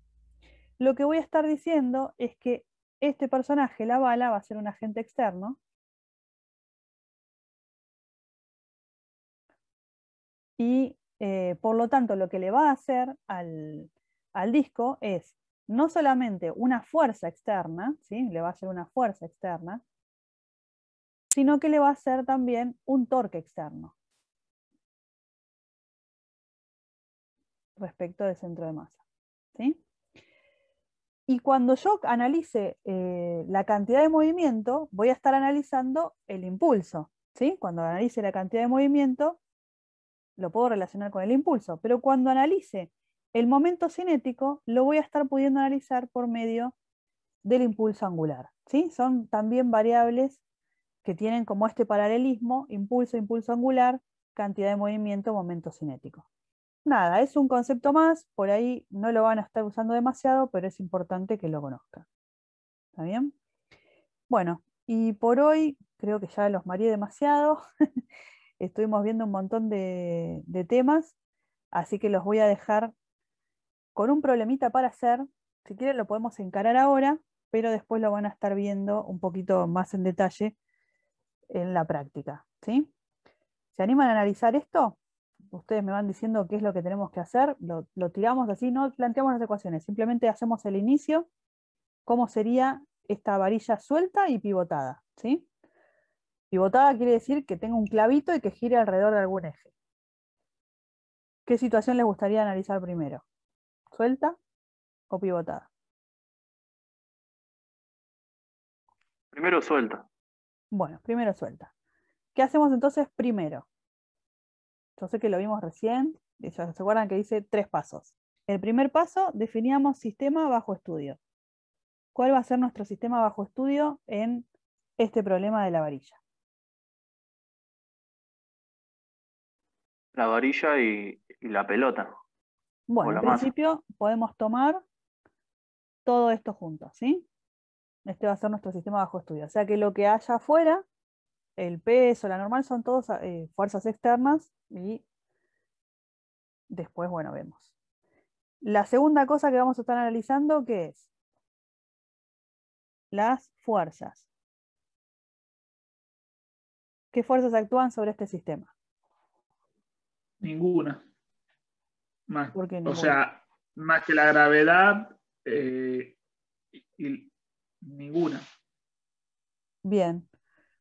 lo que voy a estar diciendo es que este personaje, la bala, va a ser un agente externo, y por lo tanto lo que le va a hacer al disco es no solamente una fuerza externa, ¿sí? Le va a hacer una fuerza externa, sino que le va a hacer también un torque externo respecto del centro de masa, ¿sí? Y cuando yo analice la cantidad de movimiento, voy a estar analizando el impulso, ¿sí? Cuando analice la cantidad de movimiento, lo puedo relacionar con el impulso, pero cuando analice el momento cinético, lo voy a estar pudiendo analizar por medio del impulso angular, ¿sí? Son también variables que tienen como este paralelismo, impulso, impulso angular, cantidad de movimiento, momento cinético. Nada, es un concepto más, por ahí no lo van a estar usando demasiado, pero es importante que lo conozcan. ¿Está bien? Bueno, y por hoy creo que ya los mareé demasiado. Estuvimos viendo un montón de temas, así que los voy a dejar con un problemita para hacer. Si quieren lo podemos encarar ahora, pero después lo van a estar viendo un poquito más en detalle en la práctica, ¿sí? ¿Se animan a analizar esto? Ustedes me van diciendo qué es lo que tenemos que hacer, lo tiramos así, no planteamos las ecuaciones, simplemente hacemos el inicio, cómo sería esta varilla suelta y pivotada, ¿sí? Pivotada quiere decir que tenga un clavito y que gire alrededor de algún eje. ¿Qué situación les gustaría analizar primero? ¿Suelta o pivotada? Primero suelta. Bueno, primero suelta. ¿Qué hacemos entonces primero? Yo sé que lo vimos recién, ¿se acuerdan que dice 3 pasos? El primer paso, definíamos sistema bajo estudio. ¿Cuál va a ser nuestro sistema bajo estudio en este problema de la varilla? La varilla y la pelota. Bueno, en principio podemos tomar todo esto junto, ¿sí? Este va a ser nuestro sistema bajo estudio. O sea que lo que haya afuera, el peso, la normal, son todas fuerzas externas y después, bueno, vemos. La segunda cosa que vamos a estar analizando, ¿qué es? Las fuerzas. ¿Qué fuerzas actúan sobre este sistema? Ninguna. Más, ¿por qué ninguna? O sea, más que la gravedad, y ninguna. Bien.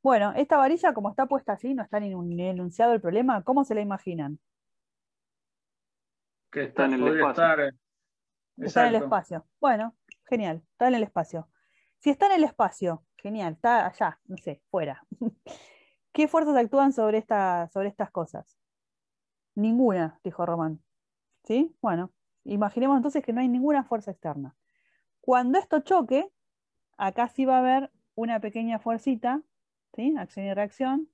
Bueno, esta varilla, como está puesta así, no está ni enunciado el problema, ¿cómo se la imaginan? Que está en el espacio. Está en el espacio. Bueno, genial, está en el espacio. Si está en el espacio, genial, está allá, no sé, fuera. ¿Qué fuerzas actúan sobre estas cosas? Ninguna, dijo Román. ¿Sí? Bueno, imaginemos entonces que no hay ninguna fuerza externa. Cuando esto choque, acá sí va a haber una pequeña fuercita, ¿sí? Acción y reacción,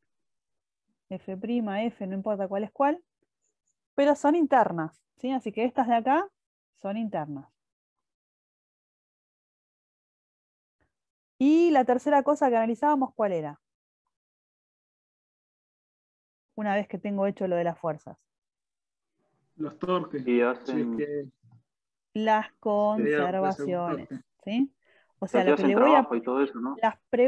F', F, no importa cuál es cuál, pero son internas, ¿sí? Así que estas de acá son internas. Y la tercera cosa que analizábamos, ¿cuál era? Una vez que tengo hecho lo de las fuerzas. Los torques. Y hacen... sí, que... las conservaciones, ¿sí? O sea, lo que le voy a... y todo eso, ¿no?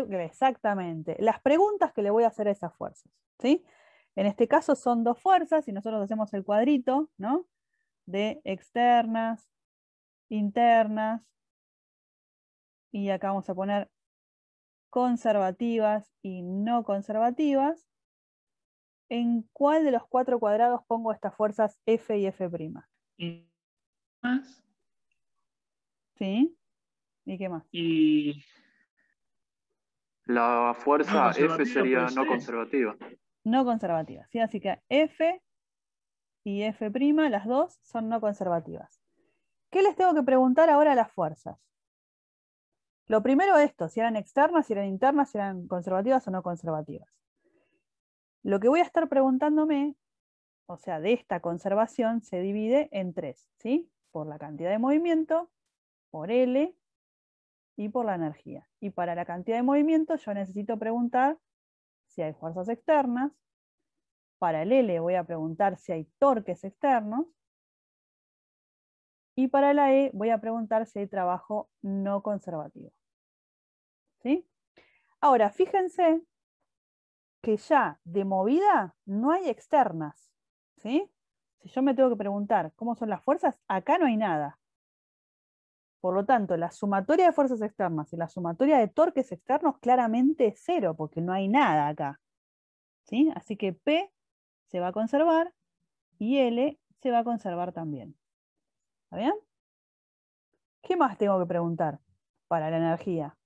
Exactamente. Las preguntas que le voy a hacer a esas fuerzas, ¿sí? En este caso son 2 fuerzas y nosotros hacemos el cuadrito, ¿no? De externas, internas, y acá vamos a poner conservativas y no conservativas. ¿En cuál de los 4 cuadrados pongo estas fuerzas F y F'? ¿Y más? ¿Sí? ¿Y qué más? Y la fuerza F sería no conservativa. No conservativa, ¿sí? Así que F y F', las dos son no conservativas. ¿Qué les tengo que preguntar ahora a las fuerzas? Lo primero esto, si eran externas, si eran internas, si eran conservativas o no conservativas. Lo que voy a estar preguntándome o sea, de esta conservación se divide en tres, ¿sí? Por la cantidad de movimiento, por L y por la energía. Y para la cantidad de movimiento yo necesito preguntar si hay fuerzas externas. Para el L voy a preguntar si hay torques externos. Y para la E voy a preguntar si hay trabajo no conservativo. ¿Sí? Ahora, fíjense que ya de movida no hay externas. ¿Sí? Si yo me tengo que preguntar cómo son las fuerzas, acá no hay nada. Por lo tanto, la sumatoria de fuerzas externas y la sumatoria de torques externos claramente es cero, porque no hay nada acá. ¿Sí? Así que P se va a conservar y L se va a conservar también. ¿Está bien? ¿Qué más tengo que preguntar para la energía?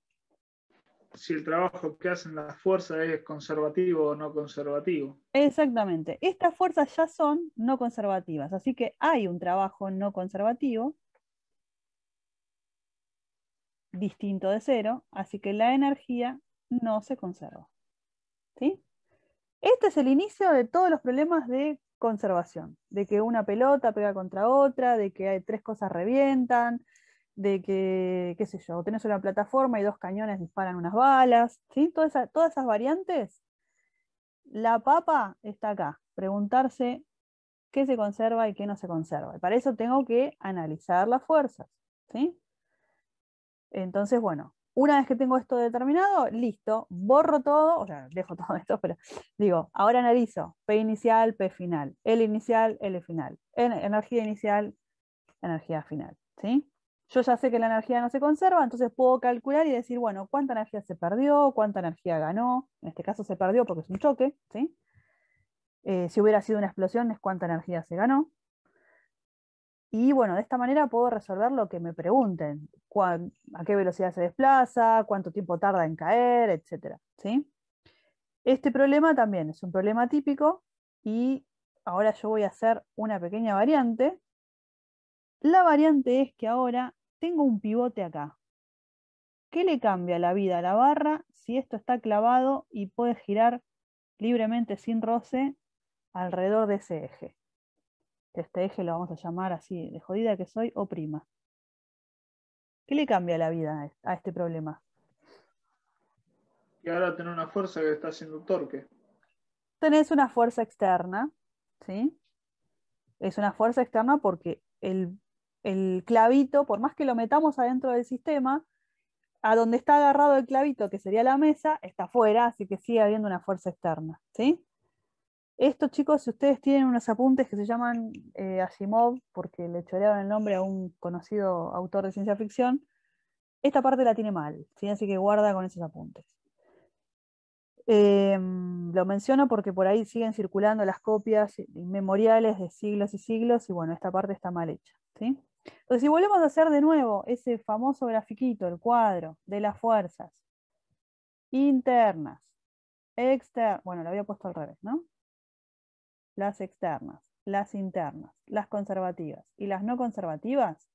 Si el trabajo que hacen las fuerzas es conservativo o no conservativo. Exactamente. Estas fuerzas ya son no conservativas, así que hay un trabajo no conservativo distinto de cero, así que la energía no se conserva. ¿Sí? Este es el inicio de todos los problemas de conservación, de que una pelota pega contra otra, de que hay tres cosas revientan, de que, qué sé yo, tenés una plataforma y dos cañones disparan unas balas, ¿sí? Todas esas variantes, la papa está acá, preguntarse qué se conserva y qué no se conserva. Y para eso tengo que analizar las fuerzas, ¿sí? Entonces, bueno, una vez que tengo esto determinado, listo, borro todo, o sea, dejo todo esto, pero digo, ahora analizo P inicial, P final, L inicial, L final, energía inicial, energía final, ¿sí? Yo ya sé que la energía no se conserva, entonces puedo calcular y decir, bueno, cuánta energía se perdió, cuánta energía ganó, en este caso se perdió porque es un choque, ¿sí? Si hubiera sido una explosión es cuánta energía se ganó. Y bueno, de esta manera puedo resolver lo que me pregunten, a qué velocidad se desplaza, cuánto tiempo tarda en caer, etc. ¿Sí? Este problema también es un problema típico y ahora yo voy a hacer una pequeña variante. La variante es que ahora tengo un pivote acá. ¿Qué le cambia la vida a la barra si esto está clavado y puede girar libremente sin roce alrededor de ese eje? Este eje lo vamos a llamar así, de jodida que soy, O'. ¿Qué le cambia la vida a este problema? Y ahora tenés una fuerza que está haciendo torque. Tenés una fuerza externa, ¿sí? Es una fuerza externa porque el clavito, por más que lo metamos adentro del sistema, a donde está agarrado el clavito, que sería la mesa, está afuera, así que sigue habiendo una fuerza externa, ¿sí? Esto, chicos, si ustedes tienen unos apuntes que se llaman Asimov, porque le chorearon el nombre a un conocido autor de ciencia ficción, esta parte la tiene mal, ¿sí? Así que guarda con esos apuntes. Lo menciono porque por ahí siguen circulando las copias memoriales de siglos y siglos, y bueno, esta parte está mal hecha, ¿sí? Entonces, si volvemos a hacer de nuevo ese famoso grafiquito, el cuadro de las fuerzas internas, externas, bueno, lo había puesto al revés, ¿no? Las externas, las internas, las conservativas y las no conservativas.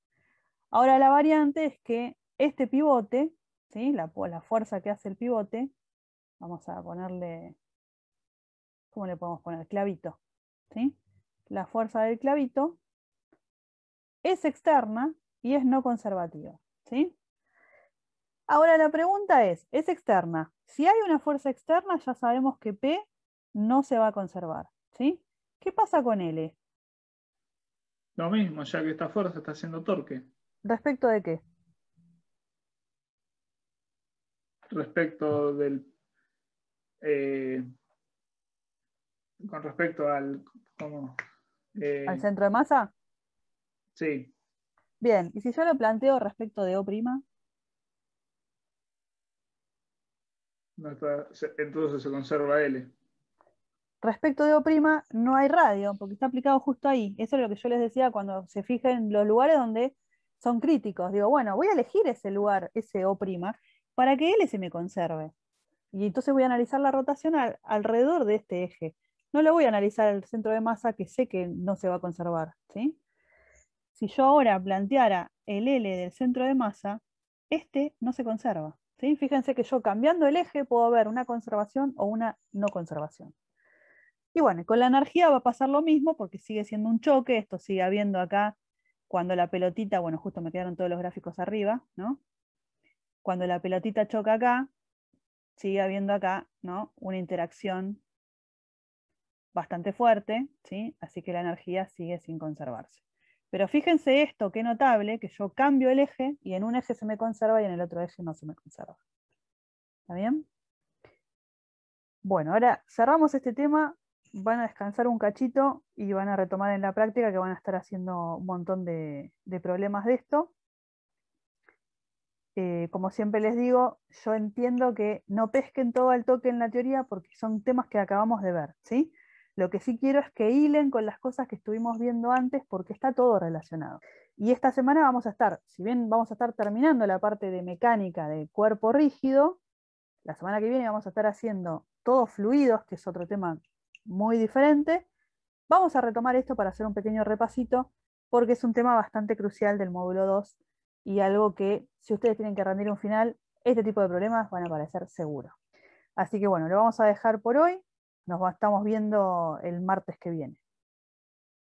Ahora la variante es que este pivote, ¿sí? la fuerza que hace el pivote, vamos a ponerle, ¿cómo le podemos poner? Clavito, ¿sí? La fuerza del clavito es externa y es no conservativa, ¿sí? Ahora la pregunta es externa. Si hay una fuerza externa ya sabemos que P no se va a conservar, ¿sí? ¿Qué pasa con L? Lo mismo, ya que esta fuerza está haciendo torque. ¿Respecto de qué? Respecto del... con respecto al... ¿cómo? ¿Al centro de masa? Sí. Bien, y si yo lo planteo respecto de O'. No está, entonces se conserva L. Respecto de O', no hay radio, porque está aplicado justo ahí. Eso es lo que yo les decía cuando se fijen los lugares donde son críticos. Digo, bueno, voy a elegir ese lugar, ese O', para que L se me conserve. Y entonces voy a analizar la rotación alrededor de este eje. No lo voy a analizar el centro de masa, que sé que no se va a conservar, ¿sí? Si yo ahora planteara el L del centro de masa, este no se conserva, ¿sí? Fíjense que yo cambiando el eje puedo ver una conservación o una no conservación. Y bueno, con la energía va a pasar lo mismo porque sigue siendo un choque, esto sigue habiendo acá cuando la pelotita, bueno, justo me quedaron todos los gráficos arriba, ¿no? Cuando la pelotita choca acá, sigue habiendo acá, ¿no?, una interacción bastante fuerte, ¿sí? Así que la energía sigue sin conservarse. Pero fíjense esto, qué notable, que yo cambio el eje y en un eje se me conserva y en el otro eje no se me conserva. ¿Está bien? Bueno, ahora cerramos este tema, van a descansar un cachito y van a retomar en la práctica, que van a estar haciendo un montón de problemas de esto. Como siempre les digo, yo entiendo que no pesquen todo al toque en la teoría porque son temas que acabamos de ver, ¿sí? Lo que sí quiero es que hilen con las cosas que estuvimos viendo antes porque está todo relacionado. Y esta semana vamos a estar, si bien vamos a estar terminando la parte de mecánica de cuerpo rígido, la semana que viene vamos a estar haciendo todos fluidos, que es otro tema muy diferente. Vamos a retomar esto para hacer un pequeño repasito porque es un tema bastante crucial del módulo 2 y algo que si ustedes tienen que rendir un final, este tipo de problemas van a aparecer seguro. Así que bueno, lo vamos a dejar por hoy. Nos estamos viendo el martes que viene.